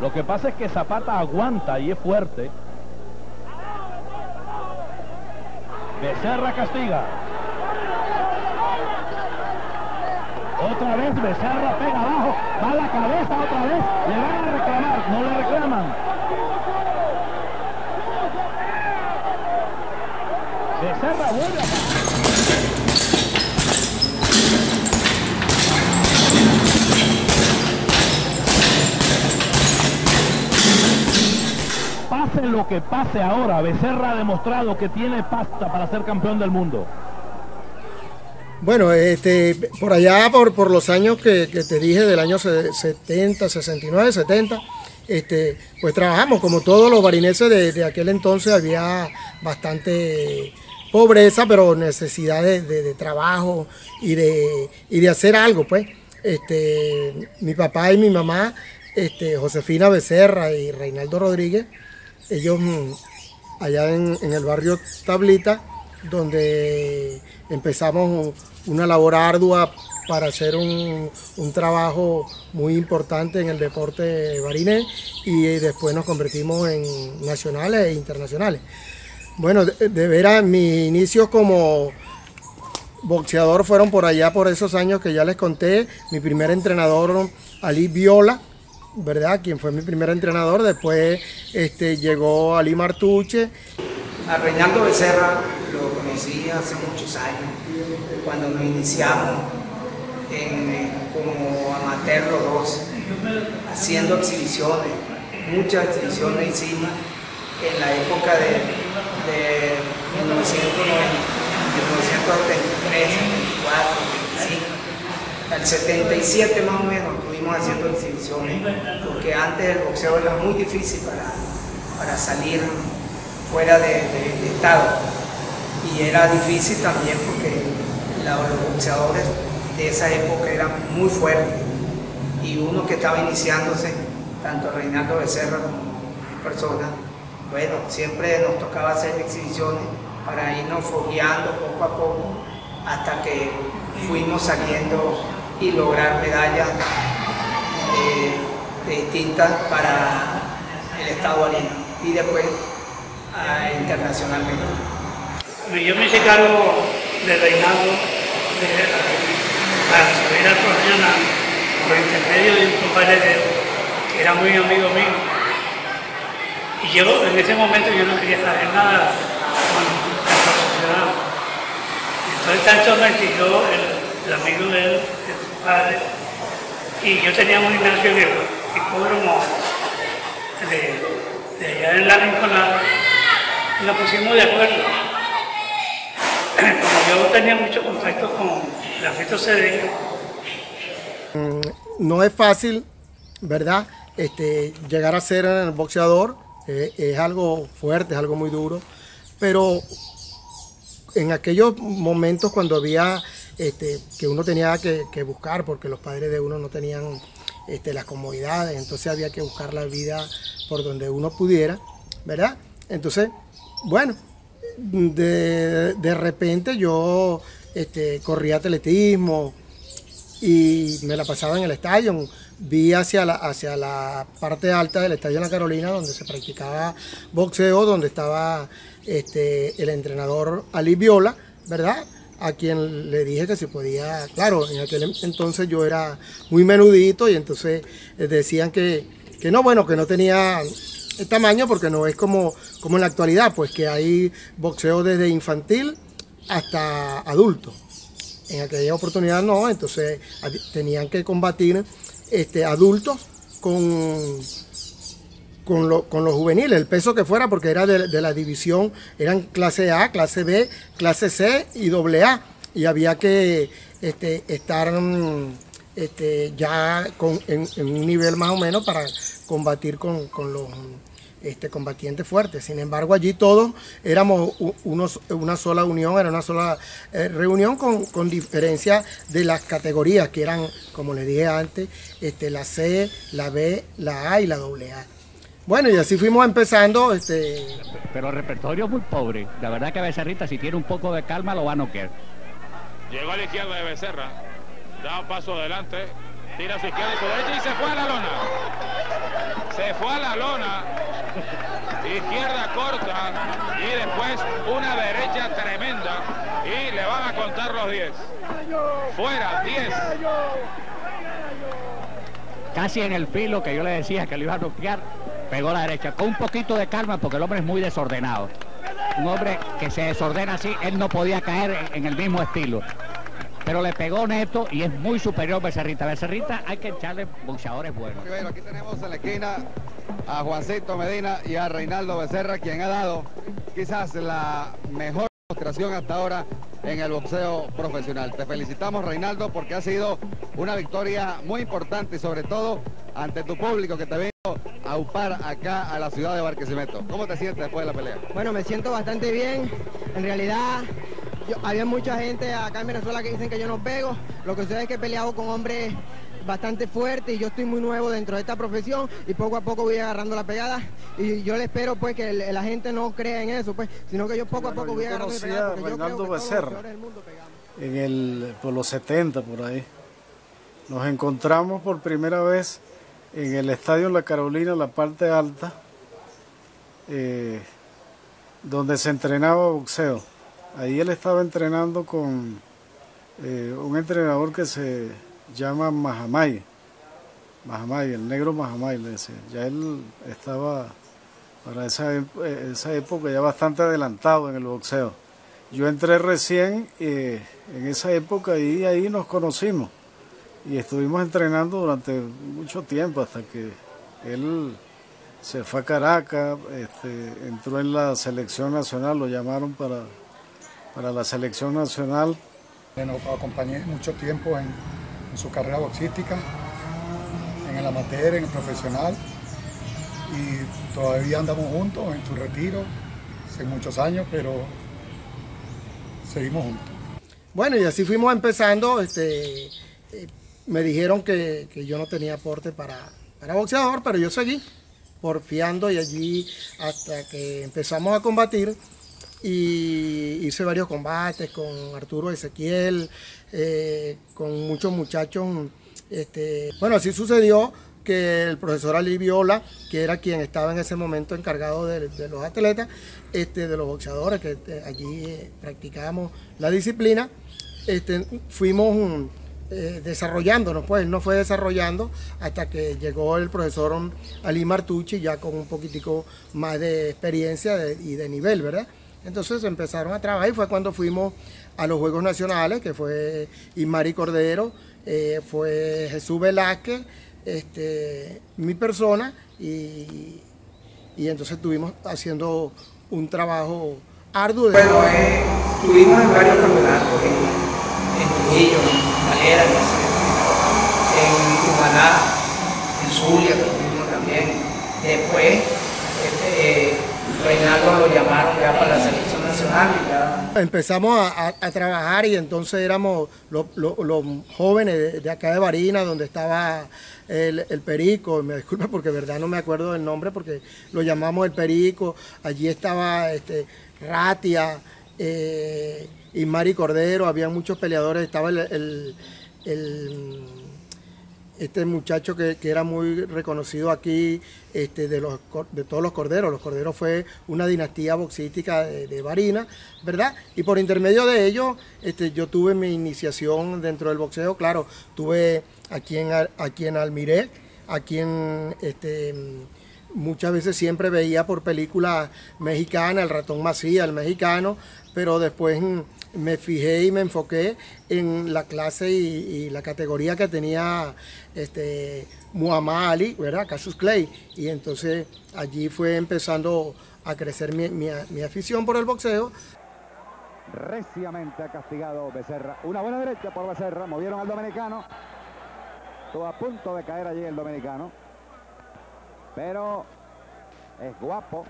Lo que pasa es que Zapata aguanta y es fuerte. Becerra castiga. Otra vez Becerra pega abajo, va a la cabeza otra vez, le van a reclamar, no le reclaman. Becerra vuelve a... Pase lo que pase ahora, Becerra ha demostrado que tiene pasta para ser campeón del mundo. Bueno, por allá, por los años que te dije, del año 70, 69, 70, pues trabajamos, como todos los barineses de aquel entonces, había bastante pobreza, pero necesidad de trabajo y de hacer algo, pues. Mi papá y mi mamá, Josefina Becerra y Reinaldo Rodríguez, ellos allá en el barrio Tablita, donde empezamos una labor ardua para hacer un trabajo muy importante en el deporte barinés, y después nos convertimos en nacionales e internacionales. Bueno, de veras, mis inicios como boxeador fueron por allá, por esos años que ya les conté. Mi primer entrenador, Alí Viola, ¿verdad?, quien fue mi primer entrenador. Después llegó Alí Martucci. A Reinaldo Becerra lo conocí hace muchos años, cuando nos iniciamos como amateur los dos, haciendo exhibiciones, muchas exhibiciones hicimos en la época de 1993, 1994, 1995. Al 77 más o menos estuvimos haciendo exhibiciones, porque antes el boxeo era muy difícil para salir fuera de estado, y era difícil también porque los boxeadores de esa época eran muy fuertes, y uno que estaba iniciándose, tanto Reinaldo Becerra como persona, bueno, siempre nos tocaba hacer exhibiciones para irnos fogueando poco a poco hasta que fuimos saliendo y lograr medallas distintas para el estado Barinas y después internacionalmente. Yo me hice cargo de Reinaldo para subir al profesional por intermedio de un compadre que era muy amigo mío, y yo en ese momento yo no quería saber nada con el profesional. Entonces tanto me tiró el amigo de él, su padre, y yo tenía un gimnasio de hipódromo de allá en la Rinconada, y nos pusimos de acuerdo. Como yo tenía mucho contacto con Rafito Cedeño. No es fácil, ¿verdad? Llegar a ser boxeador es algo fuerte, es algo muy duro, pero en aquellos momentos cuando había que uno tenía que buscar, porque los padres de uno no tenían las comodidades, entonces había que buscar la vida por donde uno pudiera, ¿verdad? Entonces, bueno, de repente yo corría atletismo y me la pasaba en el estadio. Vi hacia la parte alta del estadio La Carolina, donde se practicaba boxeo, donde estaba el entrenador Alí Viola, ¿verdad?, a quien le dije que se podía. Claro, en aquel entonces yo era muy menudito, y entonces decían que no, bueno, que no tenía tamaño, porque no es como en la actualidad, pues que hay boxeo desde infantil hasta adulto. En aquella oportunidad no, entonces tenían que combatir adultos con los juveniles, el peso que fuera, porque era de la división, eran clase A, clase B, clase C y AA, y había que estar ya en un nivel más o menos para combatir con los combatientes fuertes. Sin embargo, allí todos éramos una sola unión, era una sola reunión, con diferencia de las categorías que eran, como les dije antes, la C, la B, la A y la AA. Bueno, y así fuimos empezando. Pero el repertorio es muy pobre. La verdad que Becerrita, si tiene un poco de calma, lo va a noquear. Llegó a la izquierda de Becerra, da un paso adelante, Tira a su izquierda y su derecha y se fue a la lona. Se fue a la lona. Izquierda corta y después una derecha tremenda. Y le van a contar los 10. Fuera, 10. Casi en el filo que yo le decía que lo iba a bloquear, pegó la derecha. Con un poquito de calma porque el hombre es muy desordenado. Un hombre que se desordena así, él no podía caer en el mismo estilo. Pero le pegó neto y es muy superior Becerrita. Becerrita hay que echarle boxeadores buenos. Bueno, aquí tenemos en la esquina a Juancito Medina y a Reinaldo Becerra, quien ha dado quizás la mejor demostración hasta ahora en el boxeo profesional. Te felicitamos, Reinaldo, porque ha sido una victoria muy importante y sobre todo ante tu público que te ve a upar acá a la ciudad de Barquisimeto. ¿Cómo te sientes después de la pelea? Bueno, me siento bastante bien. En realidad, había mucha gente acá en Venezuela que dicen que yo no pego. Lo que sucede es que he peleado con hombres bastante fuertes y yo estoy muy nuevo dentro de esta profesión y poco a poco voy agarrando la pegada. Y yo le espero pues que la gente no crea en eso, pues, sino que yo poco a poco voy agarrando la pegada. Yo conocía a Reinaldo Becerra en por los 70, por ahí. Nos encontramos por primera vez en el Estadio La Carolina, la parte alta, donde se entrenaba boxeo. Ahí él estaba entrenando con un entrenador que se llama Mahamay. Mahamay, el negro Mahamay, le decía. Ya él estaba, para esa época, ya bastante adelantado en el boxeo. Yo entré recién en esa época y ahí nos conocimos. Y estuvimos entrenando durante mucho tiempo hasta que él se fue a Caracas, entró en la selección nacional, lo llamaron para la selección nacional. Bueno, acompañé mucho tiempo en su carrera boxística, en el amateur, en el profesional, y todavía andamos juntos en su retiro, hace muchos años, pero seguimos juntos. Bueno, y así fuimos empezando. Me dijeron que yo no tenía aporte para boxeador, pero yo seguí porfiando y allí hasta que empezamos a combatir y hice varios combates con Arturo Ezequiel, con muchos muchachos. Bueno, así sucedió que el profesor Alí Viola, que era quien estaba en ese momento encargado de los atletas, de los boxeadores, que allí practicábamos la disciplina, fuimos desarrollándonos, pues él nos fue desarrollando hasta que llegó el profesor Alí Martucci ya con un poquitico más de experiencia y de nivel, ¿verdad? Entonces empezaron a trabajar y fue cuando fuimos a los Juegos Nacionales, que fue Ismar Cordero, fue Jesús Velázquez, mi persona, y entonces estuvimos haciendo un trabajo arduo. Bueno, estuvimos en varios campeonatos, en Trujillo, en Cumaná, en Zulia, que estuvimos también. Después, Reinaldo lo llamaron ya para la selección nacional. Ya. Empezamos a trabajar y entonces éramos los jóvenes de acá de Barinas, donde estaba el Perico. Me disculpa porque de verdad no me acuerdo del nombre, porque lo llamamos el Perico. Allí estaba Ratia, Ismar Cordero, había muchos peleadores, estaba este muchacho que era muy reconocido aquí, de todos los Corderos. Los Corderos fue una dinastía boxística de Barinas, ¿verdad? Y por intermedio de ellos, yo tuve mi iniciación dentro del boxeo. Claro, tuve a quien admiré, a quien muchas veces siempre veía por películas mexicanas, el Ratón Macías, el mexicano, pero después me fijé y me enfoqué en la clase y la categoría que tenía Muhammad Ali, ¿verdad? Cassius Clay. Y entonces allí fue empezando a crecer mi afición por el boxeo. Reciamente ha castigado Becerra. Una buena derecha por Becerra. Movieron al dominicano. Estuvo a punto de caer allí el dominicano. Pero es guapo.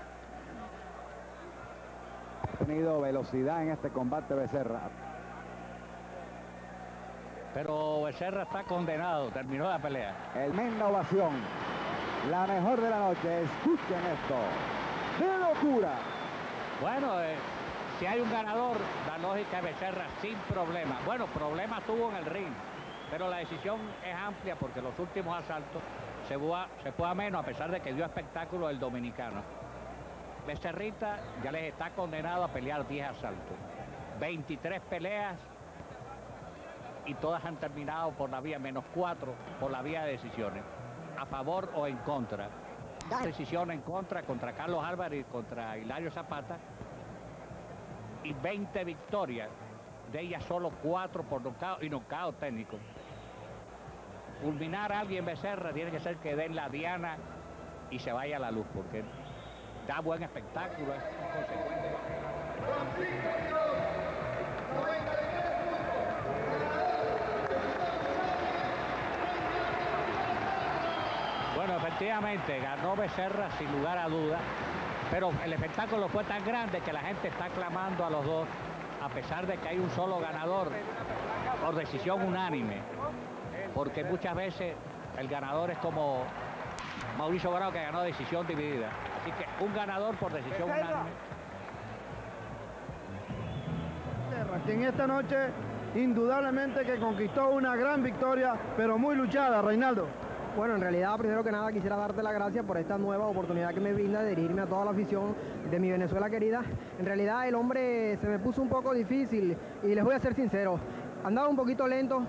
Ha tenido velocidad en este combate Becerra. Pero Becerra está condenado, terminó la pelea. El misma ovación, la mejor de la noche, escuchen esto. ¡Qué locura! Bueno, si hay un ganador, la lógica de Becerra sin problema. Bueno, problemas tuvo en el ring. Pero la decisión es amplia porque los últimos asaltos se fue a menos, a pesar de que dio espectáculo el dominicano. Becerrita ya les está condenado a pelear 10 asaltos. 23 peleas y todas han terminado por la vía menos 4, por la vía de decisiones. A favor o en contra. Decisión en contra Carlos Álvarez y contra Hilario Zapata. Y 20 victorias. De ellas solo 4 por nocaut y nocaut técnico. Culminar a alguien Becerra tiene que ser que den la diana y se vaya a la luz, porque da buen espectáculo, es consecuente. Bueno, efectivamente ganó Becerra sin lugar a dudas, pero el espectáculo fue tan grande que la gente está aclamando a los dos, a pesar de que hay un solo ganador por decisión unánime, porque muchas veces el ganador es como Mauricio Bravo, que ganó decisión dividida. Así que un ganador por decisión unánime. En esta noche, indudablemente que conquistó una gran victoria, pero muy luchada, Reinaldo. Bueno, en realidad, primero que nada, quisiera darte las gracias por esta nueva oportunidad que me brinda de dirigirme a toda la afición de mi Venezuela querida. En realidad, el hombre se me puso un poco difícil y les voy a ser sincero, andaba un poquito lento.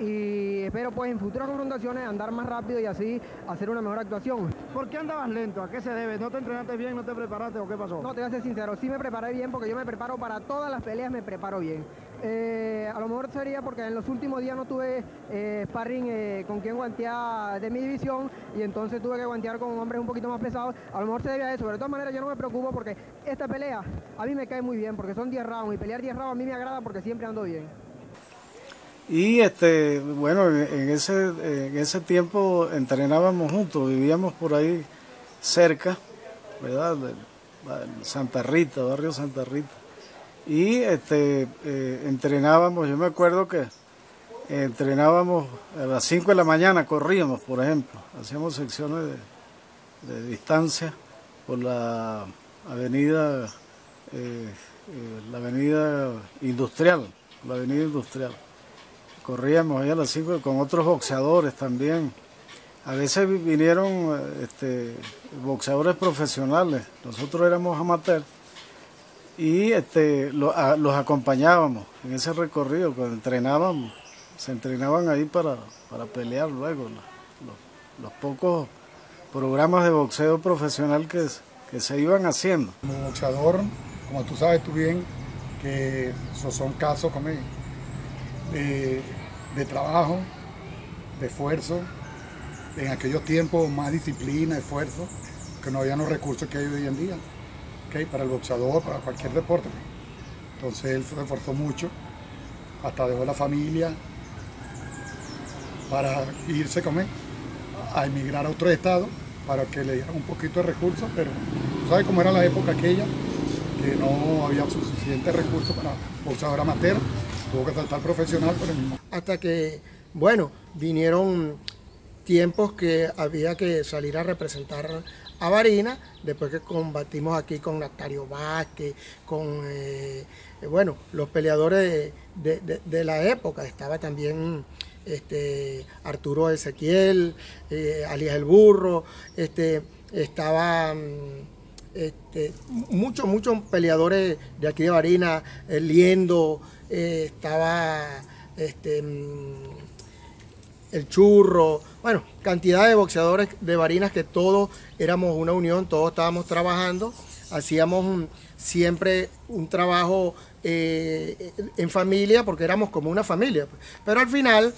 Y espero pues en futuras confrontaciones andar más rápido y así hacer una mejor actuación. ¿Por qué andabas lento? ¿A qué se debe? ¿No te entrenaste bien? ¿No te preparaste o qué pasó? No, te voy a ser sincero, sí me preparé bien, porque yo me preparo para todas las peleas, me preparo bien. A lo mejor sería porque en los últimos días no tuve sparring con quien guantear de mi división, y entonces tuve que guantear con hombres un poquito más pesados. A lo mejor se debe a eso, pero de todas maneras yo no me preocupo porque esta pelea a mí me cae muy bien, porque son 10 rounds y pelear 10 rounds a mí me agrada porque siempre ando bien. Y bueno, en ese tiempo entrenábamos juntos, vivíamos por ahí cerca, ¿verdad? Santa Rita, barrio Santa Rita. Y entrenábamos, yo me acuerdo que entrenábamos a las 5 de la mañana, corríamos, por ejemplo, hacíamos secciones de distancia por la avenida industrial. Corríamos ahí a las 5 con otros boxeadores también. A veces vinieron boxeadores profesionales, nosotros éramos amateurs y los acompañábamos en ese recorrido, cuando entrenábamos, se entrenaban ahí para pelear luego. Los pocos programas de boxeo profesional que se iban haciendo. Como boxeador, como tú sabes tú bien, que esos son casos conmigo. De trabajo, de esfuerzo, en aquellos tiempos más disciplina, esfuerzo, que no habían los recursos que hay hoy en día, ¿okay? Para el boxeador, para cualquier deporte. Entonces él se esforzó mucho, hasta dejó la familia para irse con él, a emigrar a otro estado, para que le dieran un poquito de recursos, pero tú sabes cómo era la época aquella, que no había suficientes recursos para boxeador amateur. Tuvo que saltar profesional por el mismo. Hasta que, bueno, vinieron tiempos que había que salir a representar a Barinas, después que combatimos aquí con Natario Vázquez, con, bueno, los peleadores de la época. Estaba también Arturo Ezequiel, alias El Burro, estaba... muchos peleadores de aquí de Barinas, Liendo, estaba El Churro, bueno, cantidad de boxeadores de Barinas que todos éramos una unión, todos estábamos trabajando, hacíamos siempre un trabajo en familia, porque éramos como una familia. Pero al final,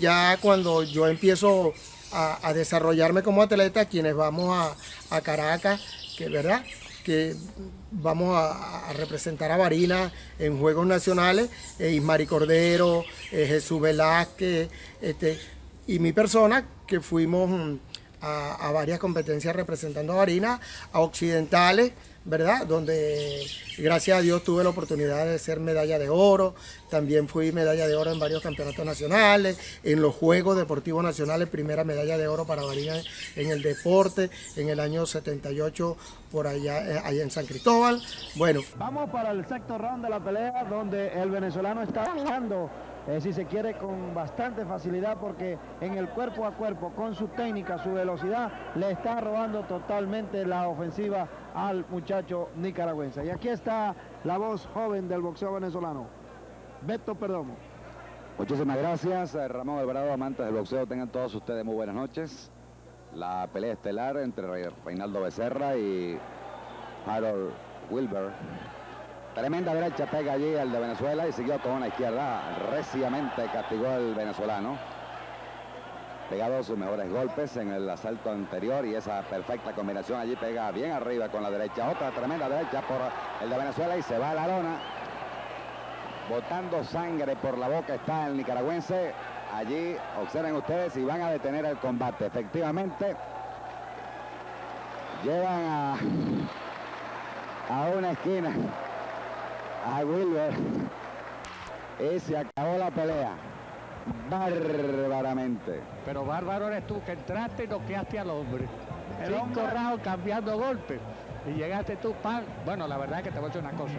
ya cuando yo empiezo a desarrollarme como atleta, quienes vamos a Caracas, que verdad que vamos a representar a Barinas en Juegos Nacionales, Ismar Cordero, Jesús Velázquez, y mi persona, que fuimos a varias competencias representando a Barinas, a Occidentales, ¿verdad? Donde gracias a Dios tuve la oportunidad de ser medalla de oro, también fui medalla de oro en varios campeonatos nacionales, en los Juegos Deportivos Nacionales, primera medalla de oro para Barinas en el deporte, en el año 78, por allá en San Cristóbal. Bueno. Vamos para el sexto round de la pelea, donde el venezolano está bajando si se quiere, con bastante facilidad, porque en el cuerpo a cuerpo, con su técnica, su velocidad, le está robando totalmente la ofensiva al muchacho nicaragüense. Y aquí está la voz joven del boxeo venezolano, Beto Perdomo. Muchísimas gracias, Ramón Alvarado. Amantes del boxeo, tengan todos ustedes muy buenas noches. La pelea estelar entre Reinaldo Becerra y Harold Wilber. Tremenda derecha pega allí al de Venezuela y siguió con una izquierda. Reciamente castigó al venezolano. Pegado sus mejores golpes en el asalto anterior, y esa perfecta combinación allí, pega bien arriba con la derecha. Otra tremenda derecha por el de Venezuela y se va a la lona. Botando sangre por la boca está el nicaragüense. Allí observen ustedes y van a detener el combate. Efectivamente, llevan a una esquina a Wilber y se acabó la pelea bárbaramente. Pero bárbaro eres tú, que entraste y noqueaste al hombre. El 5 rounds cambiando golpes y llegaste tú, pan. Bueno, la verdad es que te voy a decir una cosa,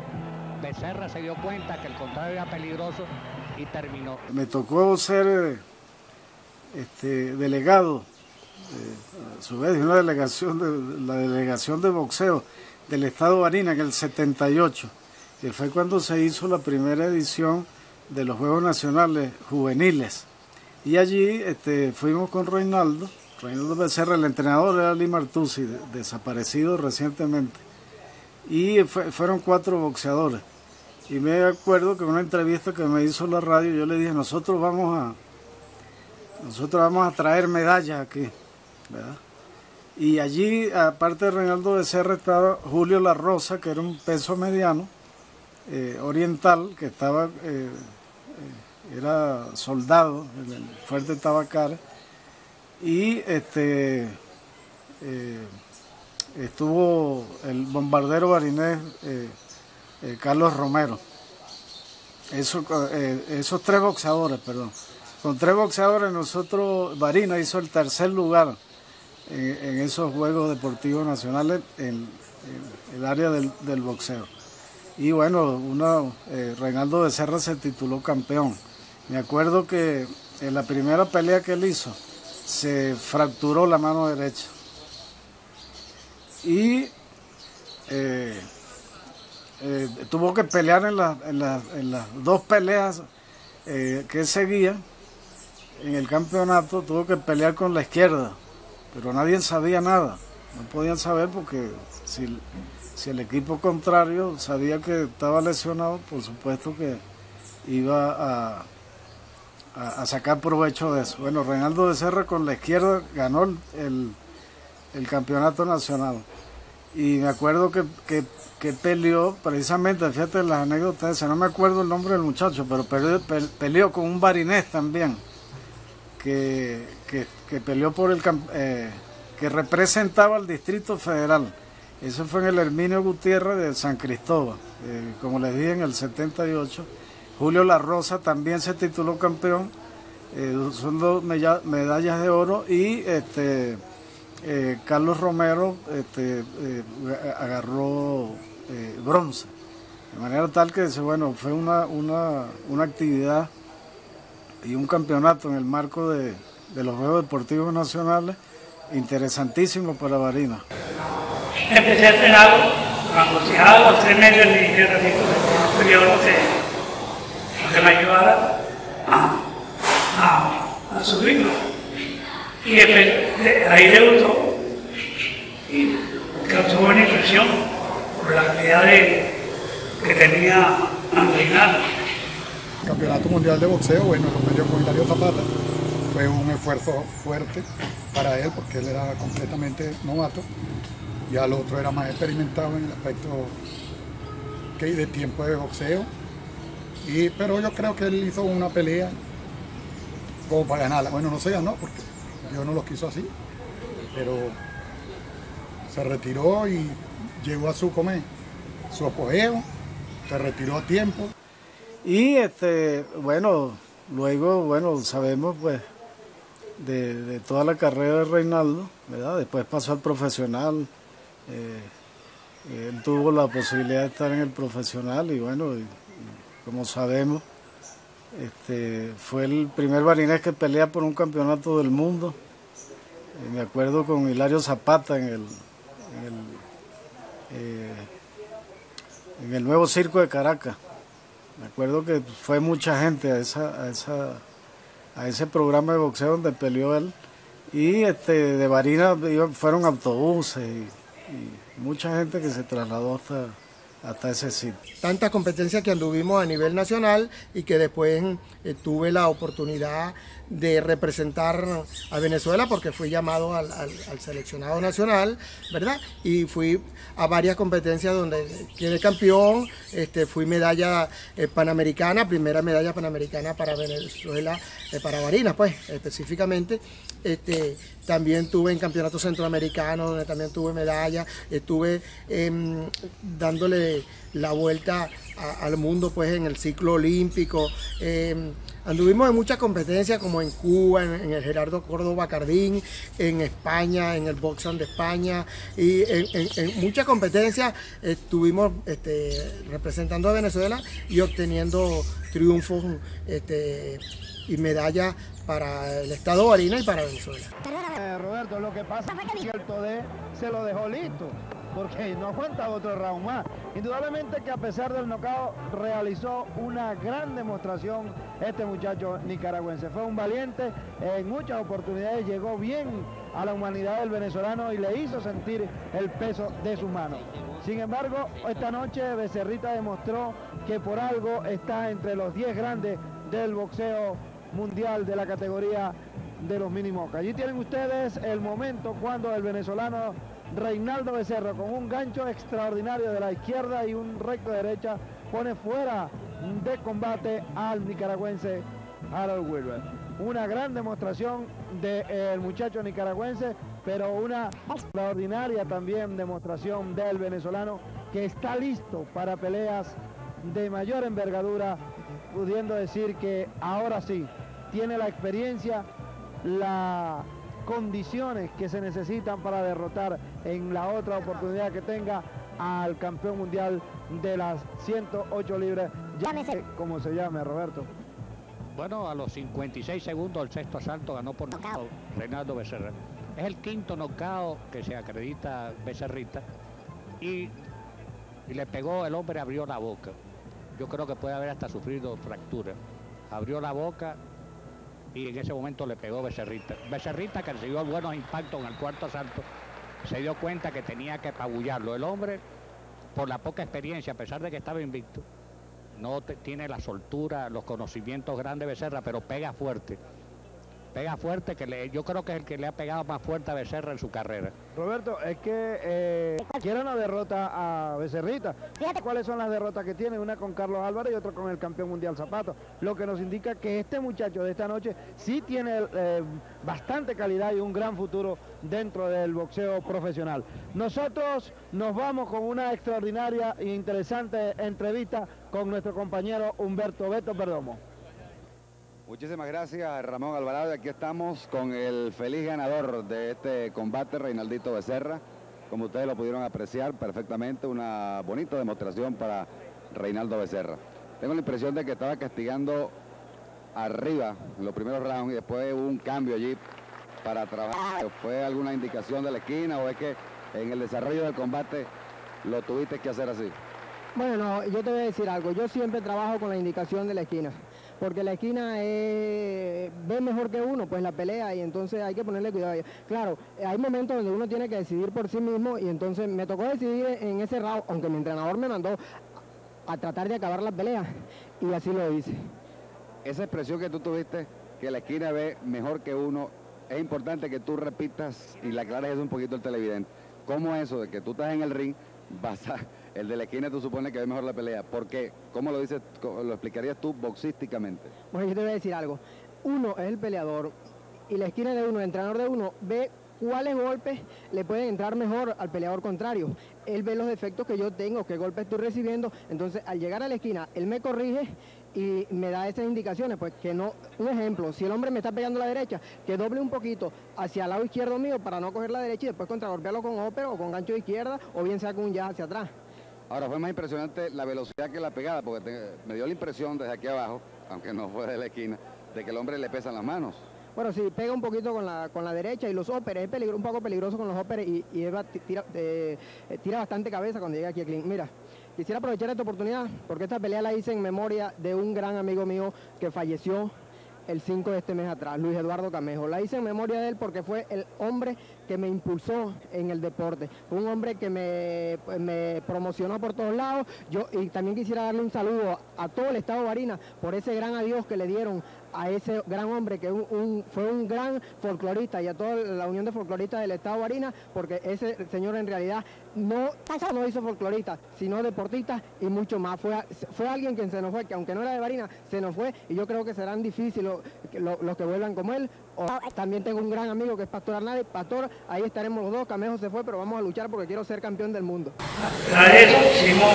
Becerra se dio cuenta que el contrario era peligroso y terminó. Me tocó ser delegado, a su vez una delegación de la delegación de boxeo del estado Barinas en el 78, que fue cuando se hizo la primera edición de los Juegos Nacionales Juveniles. Y allí fuimos con Reinaldo Becerra, el entrenador era Alí Martucci, desaparecido recientemente. Y fueron 4 boxeadores. Y me acuerdo que en una entrevista que me hizo la radio, yo le dije, nosotros vamos a traer medallas aquí, ¿verdad? Y allí, aparte de Reinaldo Becerra, estaba Julio La Rosa, que era un peso mediano, oriental, que estaba era soldado en el fuerte Tabacara, y estuvo el bombardero barinés Carlos Romero. Esos 3 boxeadores, perdón, con 3 boxeadores nosotros, Barinas hizo el tercer lugar en esos Juegos Deportivos Nacionales en el área del boxeo. Y bueno, Reinaldo Becerra se tituló campeón. Me acuerdo que en la primera pelea que él hizo se fracturó la mano derecha. Y tuvo que pelear en las 2 peleas que seguían en el campeonato, tuvo que pelear con la izquierda, pero nadie sabía nada, no podían saber porque si el equipo contrario sabía que estaba lesionado, por supuesto que iba a sacar provecho de eso. Bueno, Reinaldo Becerra con la izquierda ganó el campeonato nacional. Y me acuerdo que peleó, precisamente, fíjate las anécdotas esas, no me acuerdo el nombre del muchacho, pero peleó con un barinés también, que peleó por que representaba al Distrito Federal. Eso fue en el Herminio Gutiérrez de San Cristóbal, como les dije, en el 78. Julio La Rosa también se tituló campeón, son 2 medallas de oro, y Carlos Romero agarró bronce. De manera tal que, bueno, fue una actividad y un campeonato en el marco de los Juegos Deportivos Nacionales interesantísimo para Barinas. Empecé a entrenar aconsejado a 3 medios, le dije a Rafito Cedeño lo que me ayudara a subirlo. Y ahí debutó y causó buena impresión por la calidad que tenía Reinaldo. El Campeonato Mundial de Boxeo, bueno, lo perdió con Hilario Zapata. Fue un esfuerzo fuerte para él porque él era completamente novato. Ya el otro era más experimentado en el aspecto de tiempo de boxeo. Pero yo creo que él hizo una pelea como para ganarla. Bueno, no se ganó porque Dios no los quiso así. Pero se retiró y llegó a su apogeo. Se retiró a tiempo. Y bueno, luego, bueno, sabemos pues de toda la carrera de Reinaldo, ¿verdad? Después pasó al profesional. Él tuvo la posibilidad de estar en el profesional y bueno, como sabemos, Fue el primer Barinas que pelea por un campeonato del mundo. Me acuerdo con Hilario Zapata en el nuevo circo de Caracas. Me acuerdo que fue mucha gente a ese programa de boxeo donde peleó él. Y de Barinas fueron autobuses y mucha gente que se trasladó hasta ese sitio. Tanta competencia que anduvimos a nivel nacional y que después tuve la oportunidad de representar a Venezuela porque fui llamado al seleccionado nacional, ¿verdad? Y fui a varias competencias donde quedé campeón, fui medalla panamericana, primera medalla panamericana para Venezuela, para Barinas, pues, específicamente. También tuve en campeonato centroamericano, donde también tuve medalla, estuve dándole la vuelta al mundo, pues, en el ciclo olímpico. Anduvimos en muchas competencias, como en Cuba, en el Gerardo Córdoba Cardín, en España, en el Boxing de España, y en muchas competencias estuvimos representando a Venezuela y obteniendo triunfos y medallas para el estado de Barinas y para Venezuela. Roberto, lo que pasa es que el cierto de se lo dejó listo, porque no aguanta otro round más. Indudablemente que a pesar del knockout realizó una gran demostración este muchacho nicaragüense. Fue un valiente, en muchas oportunidades llegó bien a la humanidad del venezolano y le hizo sentir el peso de sus manos. Sin embargo, esta noche Becerrita demostró que por algo está entre los 10 grandes del boxeo mundial de la categoría de los minimos. Allí tienen ustedes el momento cuando el venezolano Reinaldo Becerra, con un gancho extraordinario de la izquierda y un recto de derecha, pone fuera de combate al nicaragüense Harold Wilber. Una gran demostración del muchacho nicaragüense, pero una extraordinaria también demostración del venezolano, que está listo para peleas de mayor envergadura, pudiendo decir que ahora sí tiene la experiencia, las condiciones que se necesitan para derrotar en la otra oportunidad que tenga al campeón mundial de las 108 libras, llámese como se llame, Roberto. Bueno, a los 56 segundos el sexto asalto ganó por nocaut Reinaldo Becerra. Es el quinto nocaut que se acredita Becerrita y le pegó, el hombre abrió la boca. Yo creo que puede haber hasta sufrido fractura. Abrió la boca y en ese momento le pegó Becerrita. Becerrita, que recibió buenos impactos en el cuarto asalto, se dio cuenta que tenía que apabullarlo. El hombre, por la poca experiencia, a pesar de que estaba invicto, no tiene la soltura, los conocimientos grandes de Becerra, pero pega fuerte. Pega fuerte, que yo creo que es el que le ha pegado más fuerte a Becerra en su carrera. Roberto, es que quiere una derrota a Becerrita. ¿Cuáles son las derrotas que tiene? Una con Carlos Álvarez y otra con el campeón mundial Zapata. Lo que nos indica que este muchacho de esta noche sí tiene bastante calidad y un gran futuro dentro del boxeo profesional. Nosotros nos vamos con una extraordinaria e interesante entrevista con nuestro compañero Humberto Beto Perdomo. Muchísimas gracias, Ramón Alvarado, y aquí estamos con el feliz ganador de este combate, Reinaldito Becerra. Como ustedes lo pudieron apreciar perfectamente, una bonita demostración para Reinaldo Becerra. Tengo la impresión de que estaba castigando arriba en los primeros rounds y después hubo un cambio allí para trabajar. ¿Fue alguna indicación de la esquina o es que en el desarrollo del combate lo tuviste que hacer así? Bueno, yo te voy a decir algo, yo siempre trabajo con la indicación de la esquina, porque la esquina ve mejor que uno, pues la pelea, y entonces hay que ponerle cuidado a ella. Claro, hay momentos donde uno tiene que decidir por sí mismo, y entonces me tocó decidir en ese round, aunque mi entrenador me mandó a tratar de acabar la pelea, y así lo hice. Esa expresión que tú tuviste, que la esquina ve mejor que uno, es importante que tú repitas y le aclares eso un poquito al televidente. ¿Cómo es eso de que tú estás en el ring, vas a... el de la esquina tú supones que ve mejor la pelea? ¿Por qué? ¿Cómo lo dices, lo explicarías tú boxísticamente? Bueno, yo te voy a decir algo. Uno es el peleador y la esquina de uno, el entrenador de uno, ve cuáles golpes le pueden entrar mejor al peleador contrario. Él ve los defectos que yo tengo, qué golpes estoy recibiendo. Entonces, al llegar a la esquina, él me corrige y me da esas indicaciones, pues que no, un ejemplo, si el hombre me está pegando a la derecha, que doble un poquito hacia el lado izquierdo mío para no coger la derecha y después contragolpearlo con ópera o con gancho de izquierda o bien saca un jab hacia atrás. Ahora, fue más impresionante la velocidad que la pegada, porque me dio la impresión desde aquí abajo aunque no fuera de la esquina, de que el hombre le pesan las manos. Bueno, sí, pega un poquito con la derecha y los óperes, es peligro, un poco peligroso con los óperes y Eva tira bastante cabeza cuando llega aquí el clean. Mira, quisiera aprovechar esta oportunidad porque esta pelea la hice en memoria de un gran amigo mío que falleció el 5 de este mes atrás, Luis Eduardo Camejo. La hice en memoria de él porque fue el hombre que me impulsó en el deporte, un hombre que me promocionó por todos lados. Y también quisiera darle un saludo a todo el estado Barinas por ese gran adiós que le dieron a ese gran hombre que fue un gran folclorista, y a toda la Unión de Folcloristas del estado Barinas, porque ese señor en realidad no hizo folclorista, sino deportista y mucho más. Fue alguien que se nos fue, que aunque no era de Barinas, se nos fue, y yo creo que serán difíciles los que vuelvan como él. También tengo un gran amigo que es Pastor Arnade. Pastor, ahí estaremos los dos. Camejo se fue, pero vamos a luchar porque quiero ser campeón del mundo. A eso hicimos,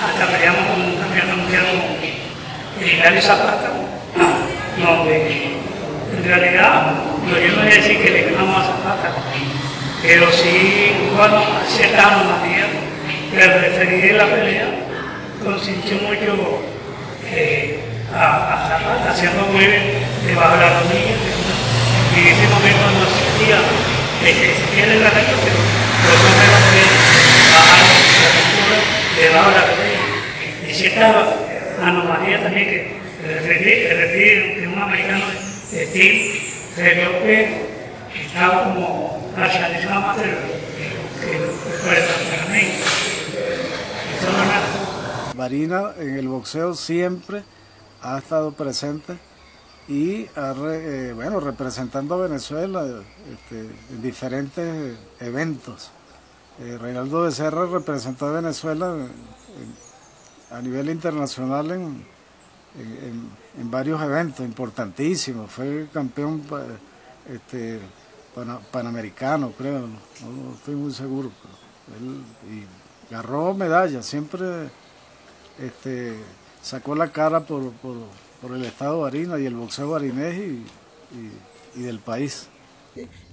hasta peleamos con un campeón mundial, Hilario Zapata. No, en realidad, yo no voy a decir que le ganamos a Zapata, pero sí, bueno, acertamos la pelea, pero preferí la pelea, consintió mucho a Zapata, haciendo muy bien debajo de la rodilla, y en ese momento no sentía que se tiene el arreglo, pero los hombres que bajaron la postura debajo de la rodilla, y si estaba anomalía también, que el referí de un americano de Steve, se vio que estaba como racializado más que fuera para mí. Eso no era. Barinas en el boxeo siempre ha estado presente y bueno, representando a Venezuela en diferentes eventos. Reinaldo Becerra representó a Venezuela a nivel internacional en varios eventos importantísimos. Fue campeón panamericano, creo, no estoy muy seguro. Él y agarró medallas, siempre sacó la cara por el estado Barinas y el boxeo barinés y del país.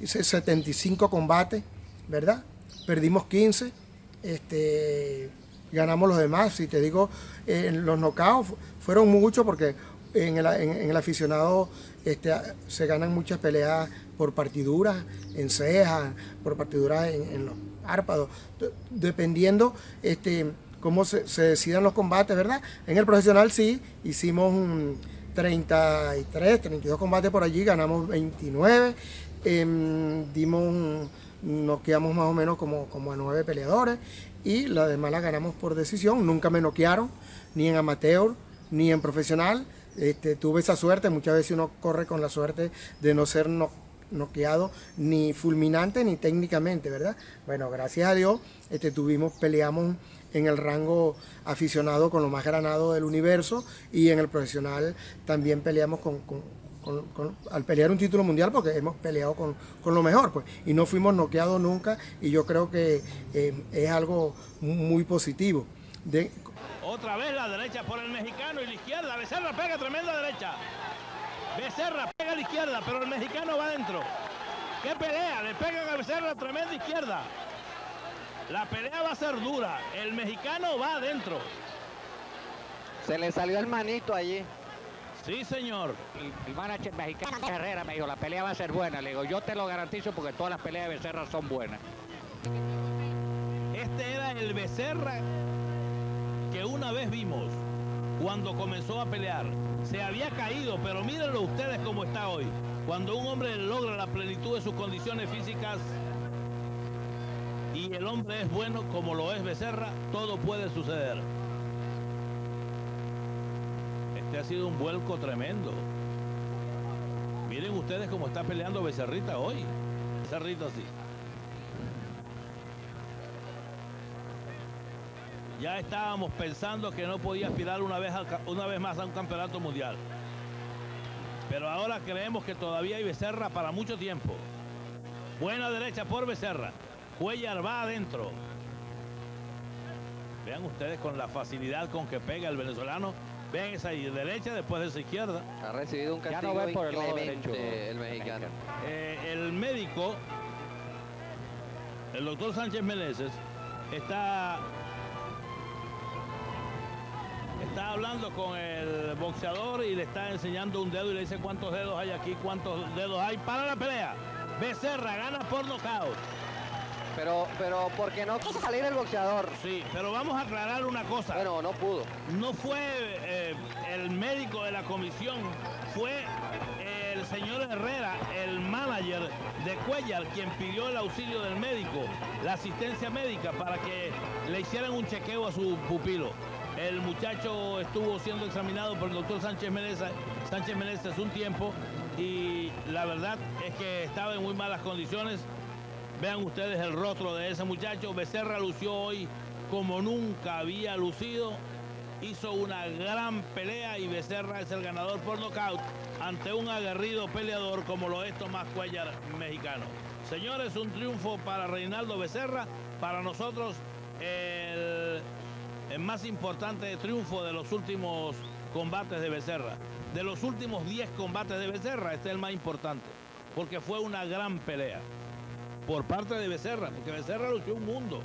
Hice 75 combates, ¿verdad? Perdimos 15, ganamos los demás. Si te digo, los knockouts fueron muchos porque en el aficionado se ganan muchas peleas por partiduras en cejas, por partiduras en los párpados, dependiendo cómo se decidan los combates, ¿verdad? En el profesional sí, hicimos 33, 32 combates por allí, ganamos 29, noqueamos más o menos como a 9 peleadores, y las demás las ganamos por decisión. Nunca me noquearon, ni en amateur, ni en profesional. Tuve esa suerte. Muchas veces uno corre con la suerte de no ser noqueado ni fulminante ni técnicamente, ¿verdad? Bueno, gracias a Dios, peleamos en el rango aficionado con lo más granado del universo, y en el profesional también peleamos al pelear un título mundial, porque hemos peleado con lo mejor, pues, y no fuimos noqueados nunca, y yo creo que es algo muy positivo. Otra vez la derecha por el mexicano y la izquierda. Becerra pega tremenda derecha. Becerra pega a la izquierda, pero el mexicano va adentro. ¡Qué pelea! Le pegan a Becerra tremenda izquierda. La pelea va a ser dura, el mexicano va adentro. Se le salió el manito allí. Sí, señor. El manager mexicano Herrera me dijo, la pelea va a ser buena. Le digo, yo te lo garantizo porque todas las peleas de Becerra son buenas. Este era el Becerra que una vez vimos cuando comenzó a pelear. Se había caído, pero mírenlo ustedes cómo está hoy. Cuando un hombre logra la plenitud de sus condiciones físicas, y el hombre es bueno como lo es Becerra, todo puede suceder. Este ha sido un vuelco tremendo. Miren ustedes cómo está peleando Becerrita hoy. Becerrita sí. Ya estábamos pensando que no podía aspirar una vez más a un campeonato mundial. Pero ahora creemos que todavía hay Becerra para mucho tiempo. Buena derecha por Becerra. Cuellar va adentro. Vean ustedes con la facilidad con que pega el venezolano. Vean esa derecha después de esa izquierda. Ha recibido un castigo ya no por el lado derecho el mexicano. El médico, el doctor Sánchez Meneza, está Está hablando con el boxeador y le está enseñando un dedo y le dice cuántos dedos hay aquí, cuántos dedos hay para la pelea. Becerra gana por nocaut. Pero porque no quiso salir el boxeador. Sí, pero vamos a aclarar una cosa. Bueno, no pudo. No fue el médico de la comisión, fue el señor Herrera, el manager de Cuellar, quien pidió el auxilio del médico, la asistencia médica, para que le hicieran un chequeo a su pupilo. El muchacho estuvo siendo examinado por el doctor Sánchez Meneza, hace un tiempo, y la verdad es que estaba en muy malas condiciones. Vean ustedes el rostro de ese muchacho. Becerra lució hoy como nunca había lucido. Hizo una gran pelea y Becerra es el ganador por nocaut ante un aguerrido peleador como lo es Tomás Cuellar, mexicano. Señores, un triunfo para Reinaldo Becerra. Para nosotros, el más importante triunfo de los últimos combates de Becerra. De los últimos 10 combates de Becerra, este es el más importante, porque fue una gran pelea por parte de Becerra, porque Becerra lució un mundo.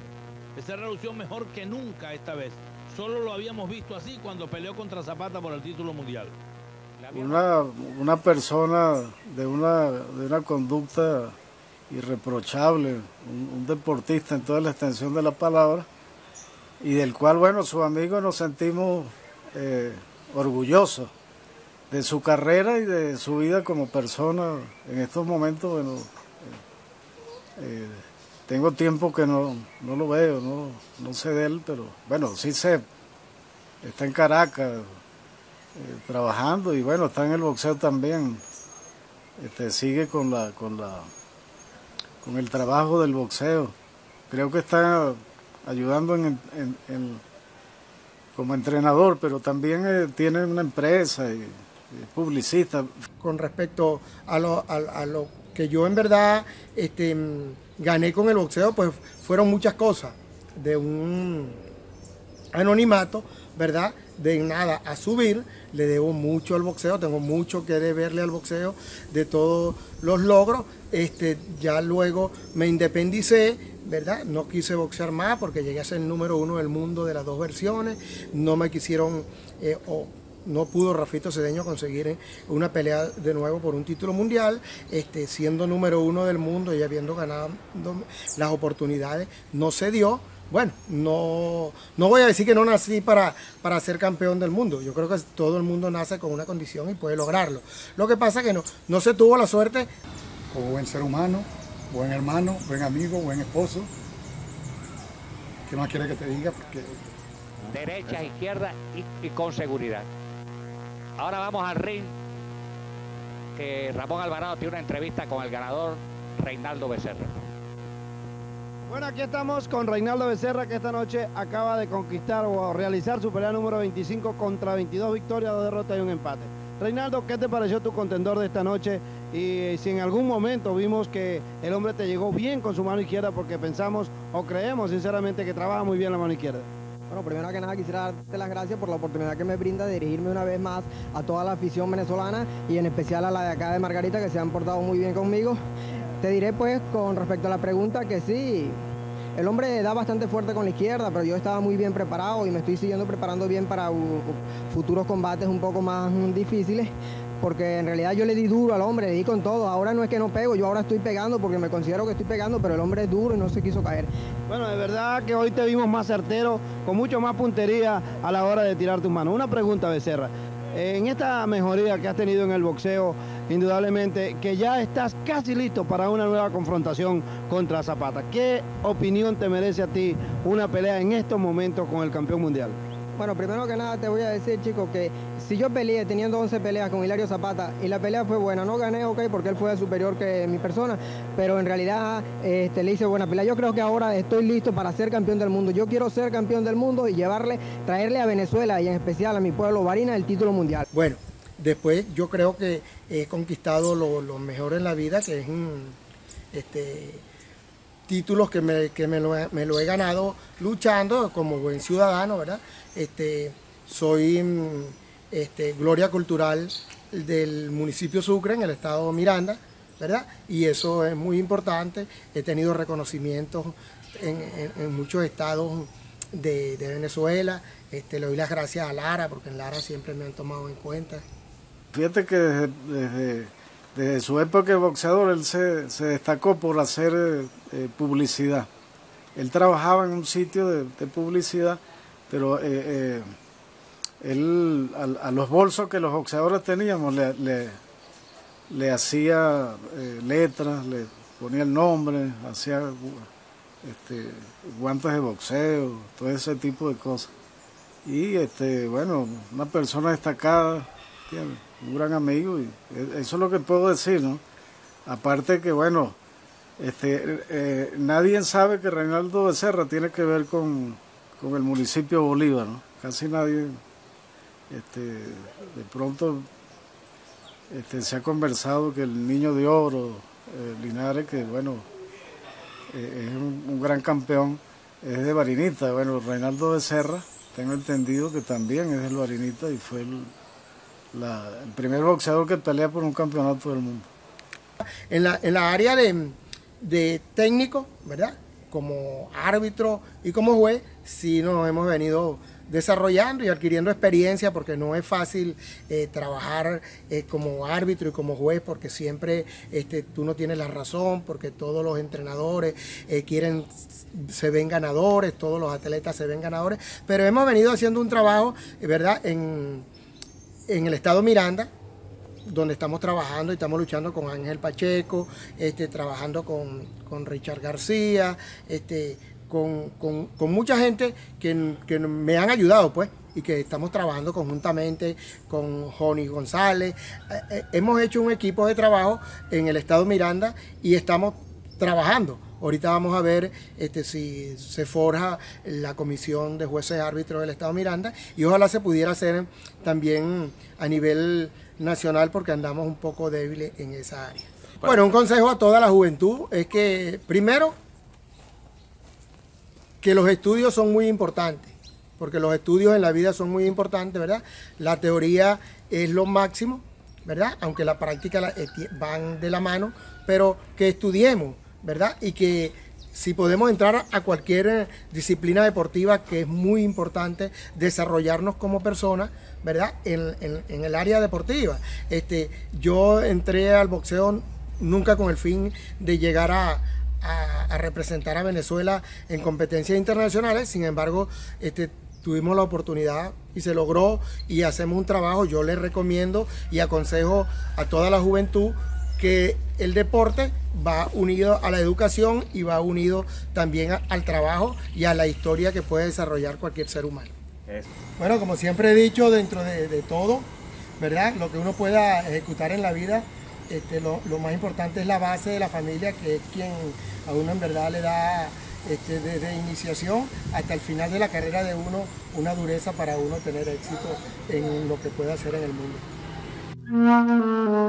Becerra lució mejor que nunca esta vez. Solo lo habíamos visto así cuando peleó contra Zapata por el título mundial. Una persona de una conducta irreprochable, un deportista en toda la extensión de la palabra, y del cual, bueno, sus amigos nos sentimos orgullosos de su carrera y de su vida como persona. En estos momentos, bueno, tengo tiempo que no lo veo, no sé de él, pero bueno, sí sé, está en Caracas trabajando y bueno, está en el boxeo también, sigue con el trabajo del boxeo. Creo que está ayudando como entrenador, pero también tiene una empresa y es publicista. Con respecto a lo que yo en verdad gané con el boxeo, pues fueron muchas cosas, de un anonimato, ¿verdad? De nada a subir, le debo mucho al boxeo, tengo mucho que deberle al boxeo de todos los logros. Ya luego me independicé, ¿verdad? No quise boxear más porque llegué a ser el número 1 del mundo de las 2 versiones, no me quisieron... No pudo Rafito Cedeño conseguir una pelea de nuevo por un título mundial, siendo número 1 del mundo y habiendo ganado las oportunidades, no se dio. Bueno, no voy a decir que no nací para ser campeón del mundo. Yo creo que todo el mundo nace con una condición y puede lograrlo. Lo que pasa es que no se tuvo la suerte. Como buen ser humano, buen hermano, buen amigo, buen esposo. ¿Qué más quiere que te diga? Porque... derecha, izquierda y con seguridad. Ahora vamos al ring, que Ramón Alvarado tiene una entrevista con el ganador, Reinaldo Becerra. Bueno, aquí estamos con Reinaldo Becerra, que esta noche acaba de conquistar o realizar su pelea número 25 contra 22 victorias, 2 derrotas y un empate. Reinaldo, ¿qué te pareció tu contendor de esta noche? Y si en algún momento vimos que el hombre te llegó bien con su mano izquierda, porque pensamos o creemos sinceramente que trabaja muy bien la mano izquierda. Bueno, primero que nada quisiera darte las gracias por la oportunidad que me brinda de dirigirme una vez más a toda la afición venezolana y en especial a la de acá de Margarita, que se han portado muy bien conmigo. Te diré pues con respecto a la pregunta que sí, el hombre da bastante fuerte con la izquierda, pero yo estaba muy bien preparado y me estoy siguiendo preparando bien para futuros combates un poco más difíciles. Porque en realidad yo le di duro al hombre, le di con todo. Ahora no es que no pego, yo ahora estoy pegando porque me considero que estoy pegando, pero el hombre es duro y no se quiso caer. Bueno, de verdad que hoy te vimos más certero, con mucho más puntería a la hora de tirar tus manos. Una pregunta, Becerra. En esta mejoría que has tenido en el boxeo, indudablemente que ya estás casi listo para una nueva confrontación contra Zapata. ¿Qué opinión te merece a ti una pelea en estos momentos con el campeón mundial? Bueno, primero que nada te voy a decir, chicos, que si yo peleé teniendo 11 peleas con Hilario Zapata y la pelea fue buena, no gané, ok, porque él fue superior que mi persona, pero en realidad le hice buena pelea. Yo creo que ahora estoy listo para ser campeón del mundo. Yo quiero ser campeón del mundo y traerle a Venezuela y en especial a mi pueblo Barinas el título mundial. Bueno, después yo creo que he conquistado lo mejor en la vida, que es títulos que me lo he ganado luchando como buen ciudadano, ¿verdad? Soy gloria cultural del municipio Sucre, en el estado Miranda, ¿verdad? Y eso es muy importante. He tenido reconocimientos en muchos estados de Venezuela, Le doy las gracias a Lara, porque en Lara siempre me han tomado en cuenta. Fíjate que desde su época de boxeador, él se destacó por hacer publicidad. Él trabajaba en un sitio de publicidad, pero él a los bolsos que los boxeadores teníamos le hacía letras, le ponía el nombre, hacía guantes de boxeo, todo ese tipo de cosas. Y bueno, una persona destacada, un gran amigo, y eso es lo que puedo decir, ¿no? Aparte que, bueno, nadie sabe que Reinaldo Becerra tiene que ver con el municipio de Bolívar, ¿no? Casi nadie, de pronto se ha conversado que el Niño de Oro, Linares, que bueno, es un gran campeón, es de Barinita. Bueno, Reinaldo Becerra, tengo entendido que también es del Barinita y fue el primer boxeador que pelea por un campeonato del mundo. En la área de técnico, ¿verdad? Como árbitro y como juez, sí nos hemos venido desarrollando y adquiriendo experiencia, porque no es fácil trabajar como árbitro y como juez, porque siempre tú no tienes la razón, porque todos los entrenadores se ven ganadores, todos los atletas se ven ganadores, pero hemos venido haciendo un trabajo, ¿verdad? En el estado Miranda, donde estamos trabajando y estamos luchando con Ángel Pacheco, trabajando con Richard García, con mucha gente que me han ayudado, pues, y que estamos trabajando conjuntamente con Johnny González. Hemos hecho un equipo de trabajo en el estado Miranda y estamos trabajando. Ahorita vamos a ver si se forja la comisión de jueces árbitros del estado Miranda, y ojalá se pudiera hacer también a nivel nacional, porque andamos un poco débiles en esa área. Bueno, un consejo a toda la juventud es que, primero, que los estudios son muy importantes, porque los estudios en la vida son muy importantes, ¿verdad? La teoría es lo máximo, ¿verdad? Aunque la práctica van de la mano, pero que estudiemos, ¿verdad? Y que si podemos entrar a cualquier disciplina deportiva, que es muy importante desarrollarnos como personas, ¿verdad? En el área deportiva. Yo entré al boxeo nunca con el fin de llegar a representar a Venezuela en competencias internacionales. Sin embargo, tuvimos la oportunidad y se logró, y hacemos un trabajo. Yo les recomiendo y aconsejo a toda la juventud que el deporte va unido a la educación y va unido también al trabajo y a la historia que puede desarrollar cualquier ser humano. Bueno, como siempre he dicho, dentro de todo, ¿verdad? Lo que uno pueda ejecutar en la vida, lo más importante es la base de la familia, que es quien a uno en verdad le da desde iniciación hasta el final de la carrera de uno una dureza para uno tener éxito en lo que pueda hacer en el mundo.